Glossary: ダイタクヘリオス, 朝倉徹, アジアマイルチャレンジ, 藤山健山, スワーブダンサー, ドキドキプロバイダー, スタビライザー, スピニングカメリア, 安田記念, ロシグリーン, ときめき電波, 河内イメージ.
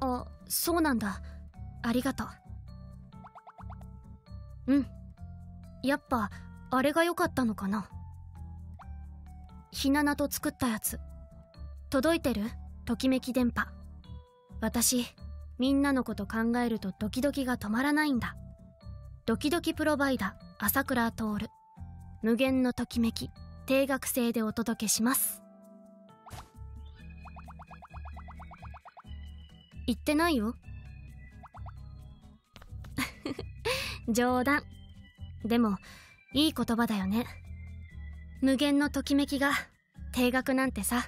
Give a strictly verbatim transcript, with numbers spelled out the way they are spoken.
あ、そうなんだ。ありがとう。うん。やっぱ、あれが良かったのかな。ひななと作ったやつ。届いてる？ときめき電波。私、みんなのこと考えるとドキドキが止まらないんだ。ドキドキプロバイダー、朝倉徹。無限のときめき、定額制でお届けします。言ってないよ。冗談。でも、いい言葉だよね。無限のときめきが、定額なんてさ。